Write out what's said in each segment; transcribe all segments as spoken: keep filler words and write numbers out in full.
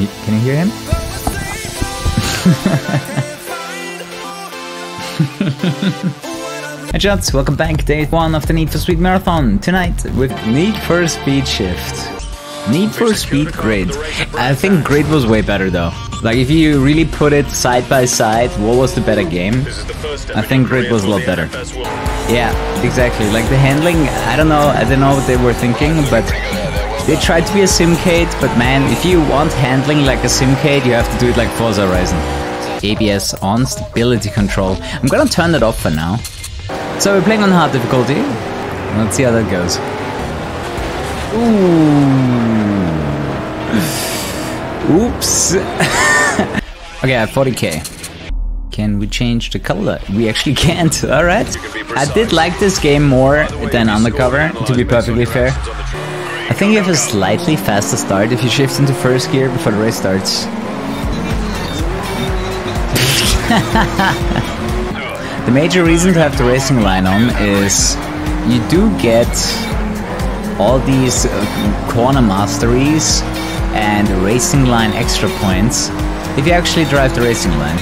Can you, can you hear him? Hey Jots, welcome back. Day one of the Need for Speed Marathon. Tonight with Need for Speed Shift. Need for Speed Grid. I think Grid was way better though. Like if you really put it side by side, what was the better game? I think Grid was a lot better. Yeah, exactly. Like the handling, I don't know, I don't know what they were thinking, but they tried to be a simcade, but man, if you want handling like a simcade, you have to do it like Forza Horizon. A B S on, stability control. I'm gonna turn that off for now. So we're playing on hard difficulty. Let's see how that goes. Ooh. Oops. Okay, I have forty K. Can we change the color? We actually can't. Alright. I did like this game more than Undercover, to be perfectly fair. I think you have a slightly faster start if you shift into first gear before the race starts. The major reason to have the racing line on is you do get all these uh, corner masteries and racing line extra points if you actually drive the racing line.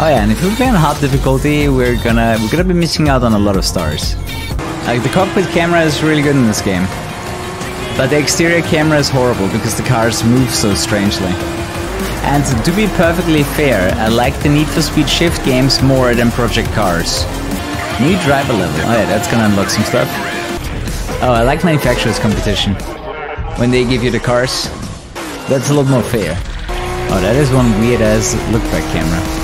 Oh yeah, and if we play on hard difficulty, we're gonna we're gonna be missing out on a lot of stars. Like the cockpit camera is really good in this game, but the exterior camera is horrible because the cars move so strangely. And to be perfectly fair, I like the Need for Speed Shift games more than Project Cars. New driver level. Oh yeah, that's gonna unlock some stuff. Oh, I like manufacturers competition. When they give you the cars, that's a lot more fair. Oh, that is one weird ass look back camera.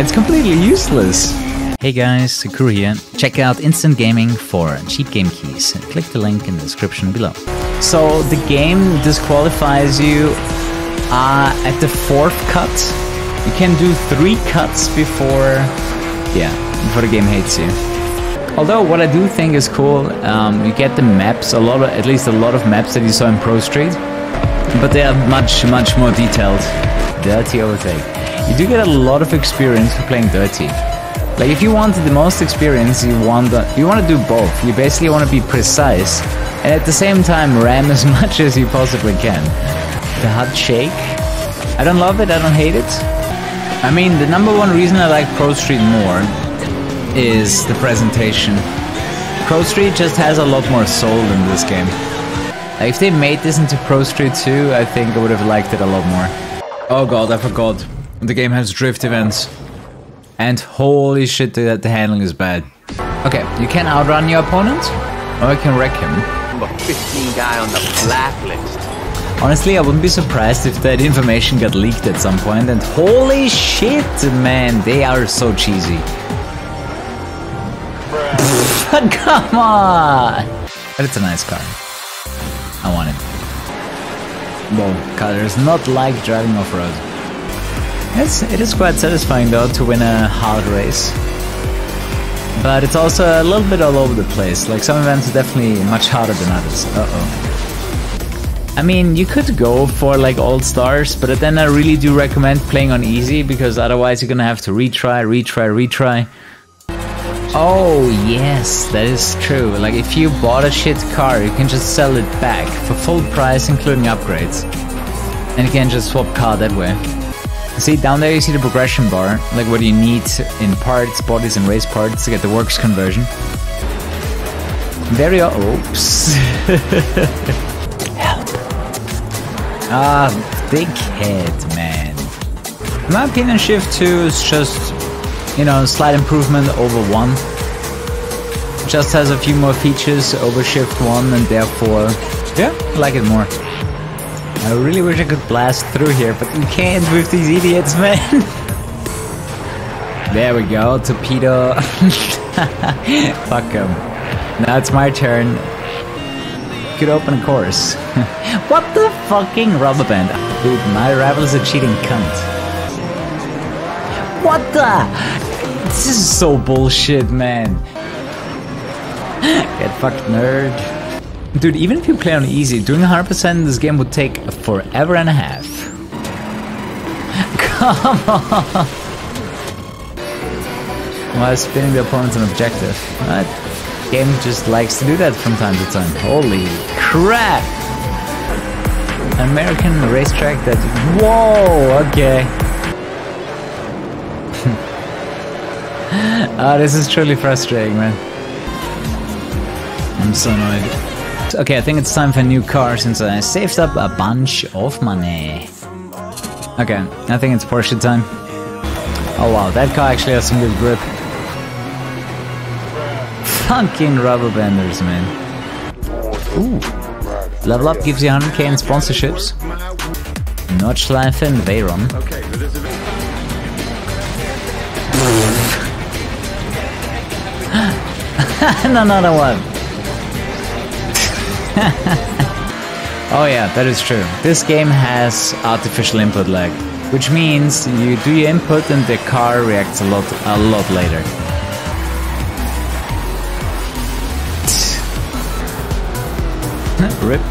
It's completely useless. Hey guys, Kuru here. Check out Instant Gaming for cheap game keys. Click the link in the description below. So the game disqualifies you uh, at the fourth cut. You can do three cuts before, yeah, before the game hates you. Although what I do think is cool, um, you get the maps, a lot of, at least a lot of maps that you saw in Pro Street, but they are much, much more detailed. Dirty overtake. You do get a lot of experience for playing dirty. Like if you want the most experience, you want the, you want to do both. You basically want to be precise and at the same time ram as much as you possibly can. The hut shake. I don't love it. I don't hate it. I mean, the number one reason I like Pro Street more is the presentation. Pro Street just has a lot more soul in this game. Like if they made this into Pro Street two, I think I would have liked it a lot more. Oh god, I forgot. The game has drift events. And holy shit, the, the handling is bad. Okay, you can outrun your opponent, or you can wreck him. Number fifteen guy on the blacklist. Honestly, I wouldn't be surprised if that information got leaked at some point, and holy shit, man, they are so cheesy. But come on! But it's a nice car. I want it. Whoa, car is not like driving off-road. It's, it is quite satisfying though to win a hard race. But it's also a little bit all over the place. Like some events are definitely much harder than others. Uh-oh. I mean, you could go for like all stars, but then I really do recommend playing on easy because otherwise you're gonna have to retry, retry, retry. Oh yes, that is true. Like if you bought a shit car, you can just sell it back for full price including upgrades. And you can just swap car that way. See, down there you see the progression bar, like what you need in parts, bodies and race parts to get the works conversion. Very oops. Help. Ah, dickhead, man. In my opinion, Shift two is just, you know, slight improvement over one. Just has a few more features over Shift one and therefore, yeah, I like it more. I really wish I could blast through here, but you can't with these idiots, man. There we go, torpedo. Fuck him. Now it's my turn. Could open a course. What the fucking rubber band? Dude, my rival is a cheating cunt. What the? This is so bullshit, man. Get fucked, nerd. Dude, even if you play on easy, doing one hundred percent in this game would take forever and a half. Come on! While spinning the opponent's an objective. That game just likes to do that from time to time. Holy crap! American racetrack that... Whoa, okay. Ah, oh, this is truly frustrating, man. I'm so annoyed. Okay, I think it's time for a new car since I saved up a bunch of money. Okay, I think it's Porsche time. Oh wow, that car actually has some good grip. Fucking rubber banders, man. Ooh. Level Up gives you one hundred K in sponsorships. Nordschleife and Veyron. And another one. Oh yeah, that is true. This game has artificial input lag, which means you do your input and the car reacts a lot, a lot later. Rip.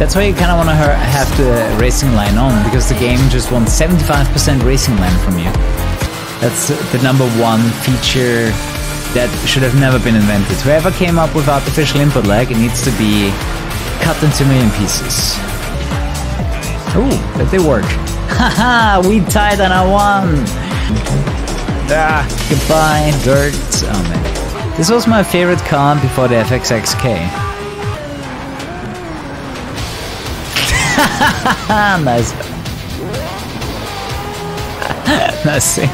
That's why you kind of want to have the racing line on, because the game just wants seventy-five percent racing line from you. That's the number one feature that should have never been invented. Whoever came up with artificial input lag, it needs to be cut into a million pieces. Ooh, that did work. Haha, we tied and I won! Ah, goodbye, dirt. Oh man. This was my favorite car before the F X X K. Nice. Nice sink.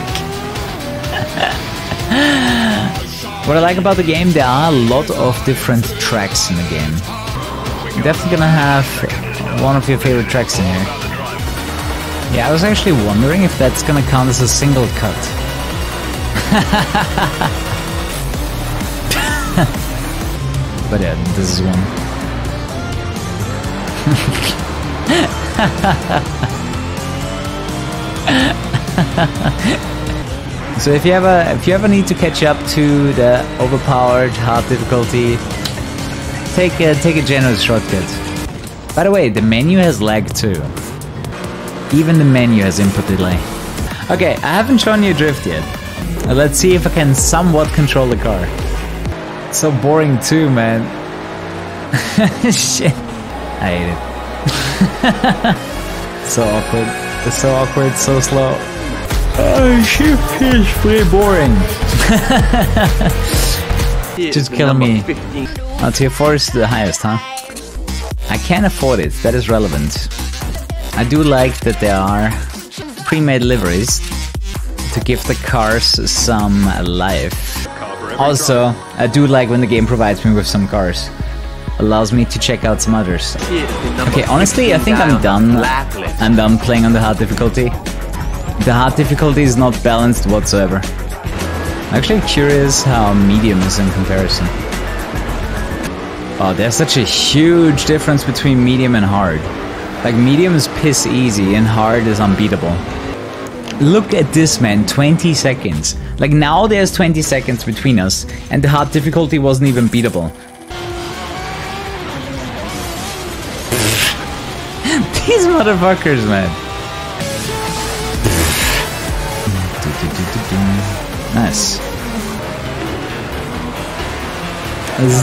What I like about the game, there are a lot of different tracks in the game. You're definitely gonna have one of your favorite tracks in here. Yeah, I was actually wondering if that's gonna count as a single cut. But yeah, this is one. So if you ever if you ever need to catch up to the overpowered hard difficulty, take a, take a generous shortcut. By the way, the menu has lag too. Even the menu has input delay. Okay, I haven't shown you drift yet. Let's see if I can somewhat control the car. It's so boring too, man. Shit. I hate it. So awkward. It's so awkward, so slow. Oh, shit, it's pretty boring. Just kill me. Oh, tier four is the highest, huh? I can't afford it, that is relevant. I do like that there are pre-made liveries to give the cars some life. Also, I do like when the game provides me with some cars. Allows me to check out some others. Okay, honestly, I think I'm done. I'm done playing on the hard difficulty. The hard difficulty is not balanced whatsoever. I'm actually curious how medium is in comparison. Oh, there's such a huge difference between medium and hard. Like, medium is piss easy and hard is unbeatable. Look at this, man, twenty seconds. Like, now there's twenty seconds between us, and the hard difficulty wasn't even beatable. These motherfuckers, man. Nice.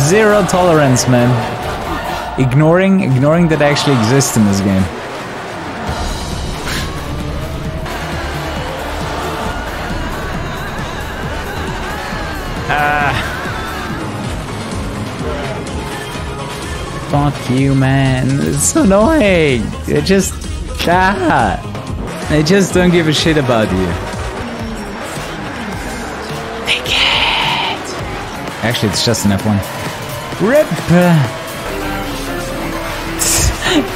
Zero tolerance, man. Ignoring, ignoring that actually exists in this game. Fuck you, man. It's so annoying. They just... Ah, they just don't give a shit about you. Take it! Actually, it's just an F one. RIP!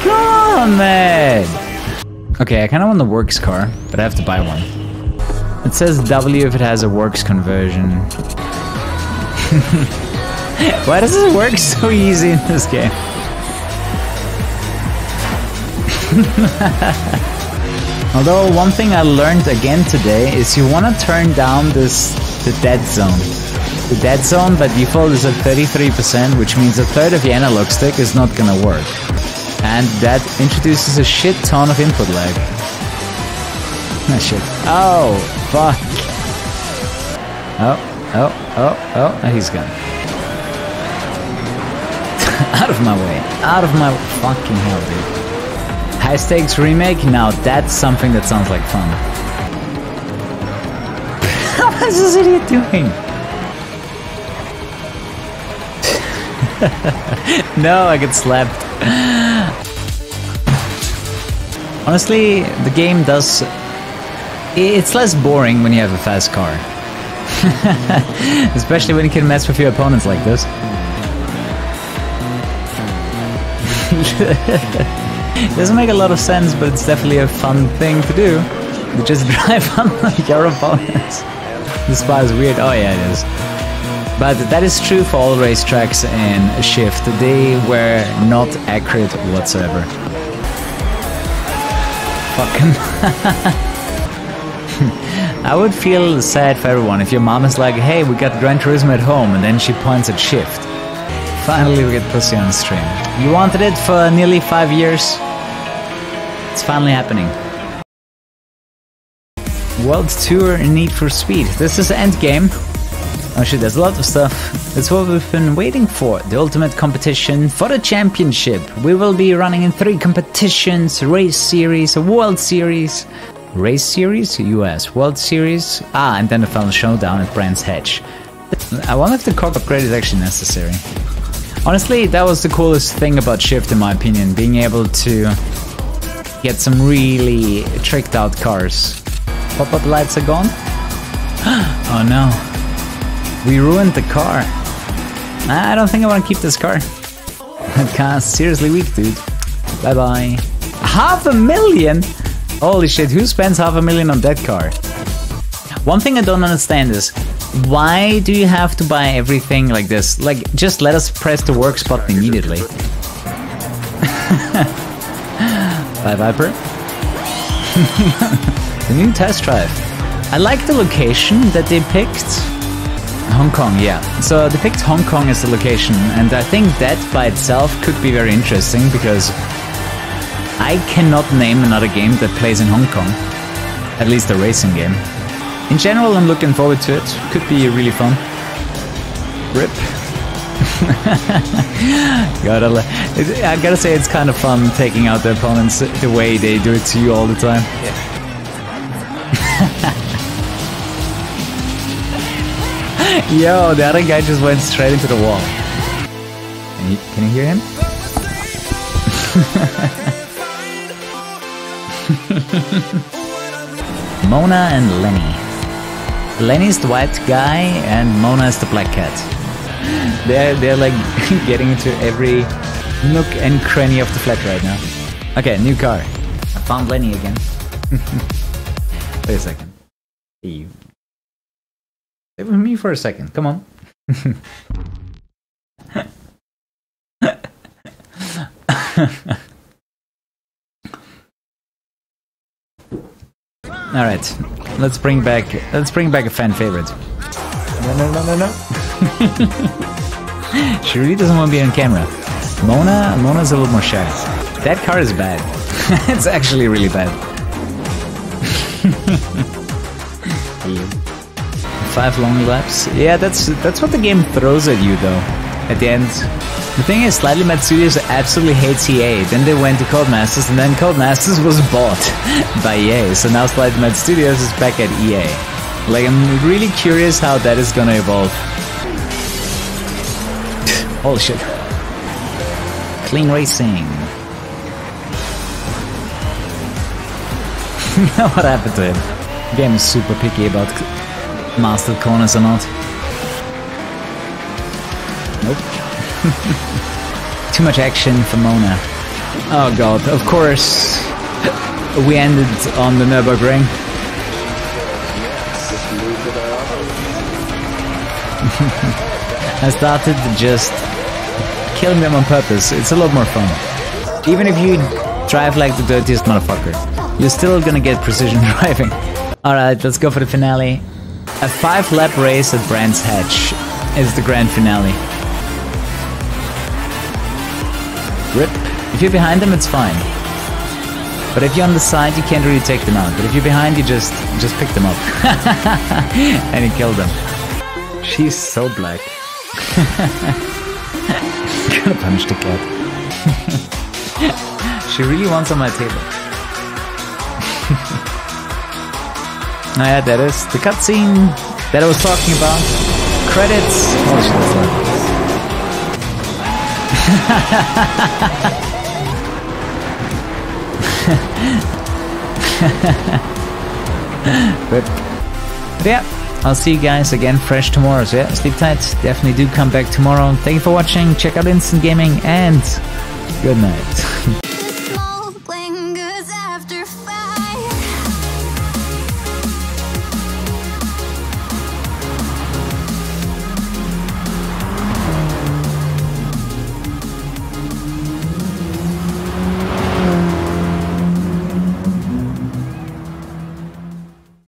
Come on, man! Okay, I kind of want the works car, but I have to buy one. It says W if it has a works conversion. Why does it work so easy in this game? Although one thing I learned again today is you want to turn down this the dead zone. The dead zone by default is at thirty-three percent, which means a third of your analog stick is not gonna work. And that introduces a shit ton of input lag. Oh shit. Oh, fuck. Oh, oh, oh, oh, and he's gone. Out of my way. Out of my fucking hell, dude. High Stakes Remake? Now that's something that sounds like fun. What is this idiot doing? No, I get slapped. Honestly, the game does... It's less boring when you have a fast car. Especially when you can mess with your opponents like this. It doesn't make a lot of sense, but it's definitely a fun thing to do. You just drive on your opponents. This part is weird. Oh yeah, it is. But that is true for all racetracks in Shift. They were not accurate whatsoever. Fucking... I would feel sad for everyone if your mom is like, hey, we got Gran Turismo at home, and then she points at Shift. Finally we get Pussy on stream. You wanted it for nearly five years. It's finally happening. World Tour Need for Speed. This is the end game. Oh shit, there's a lot of stuff. That's what we've been waiting for. The ultimate competition for the championship. We will be running in three competitions. Race Series, World Series. Race Series, U S, World Series, ah, and then the final showdown at Brands Hatch. I wonder if the corp upgrade is actually necessary. Honestly, that was the coolest thing about Shift in my opinion, being able to get some really tricked out cars. Pop-up lights are gone? Oh no. We ruined the car. I don't think I want to keep this car. That car's seriously weak, dude. Bye-bye. Half a million?! Holy shit, who spends half a million on that car? One thing I don't understand is, why do you have to buy everything like this? Like, just let us press the work spot immediately. Bye Viper. The new test drive. I like the location that they picked. Hong Kong, yeah. So they picked Hong Kong as the location, and I think that by itself could be very interesting, because I cannot name another game that plays in Hong Kong. At least a racing game. In general, I'm looking forward to it. Could be really fun. Rip. Gotta, it, I gotta say, it's kind of fun taking out the opponents the way they do it to you all the time. Yeah. Yo, the other guy just went straight into the wall. Can you, can you hear him? Mona and Lenny. Lenny's the white guy and Mona is the black cat. They're, they're like getting into every nook and cranny of the flat right now. Okay, new car. I found Lenny again. Wait a second. Stay with me for a second, come on. All right, let's bring back let's bring back a fan favorite. No, no, no, no, no. She really doesn't want to be on camera. Mona, Mona's a little more shy. That car is bad. It's actually really bad. Five long laps. Yeah, that's that's what the game throws at you though. At the end. The thing is, Slightly Mad Studios absolutely hates E A, then they went to Codemasters, and then Codemasters was bought by E A, so now Slightly Mad Studios is back at E A. Like, I'm really curious how that is gonna evolve. Holy shit. Clean racing. What happened to him? The game is super picky about mastered corners or not. Nope. Too much action for Mona. Oh god, of course we ended on the Nürburgring. I started just killing them on purpose. It's a lot more fun. Even if you drive like the dirtiest motherfucker, you're still gonna get precision driving. Alright, let's go for the finale. A five lap race at Brands Hatch is the grand finale. Rip. If you're behind them, it's fine. But if you're on the side, you can't really take them out. But if you're behind, you just just pick them up. And you kill them. She's so black. could have punched a cat. She really wants on my table. Oh yeah, that is the cutscene that I was talking about. Credits. Oh, she does like this. but, but yeah, I'll see you guys again fresh tomorrow, so yeah, sleep tight, definitely do come back tomorrow. Thank you for watching, check out Instant Gaming, and good night.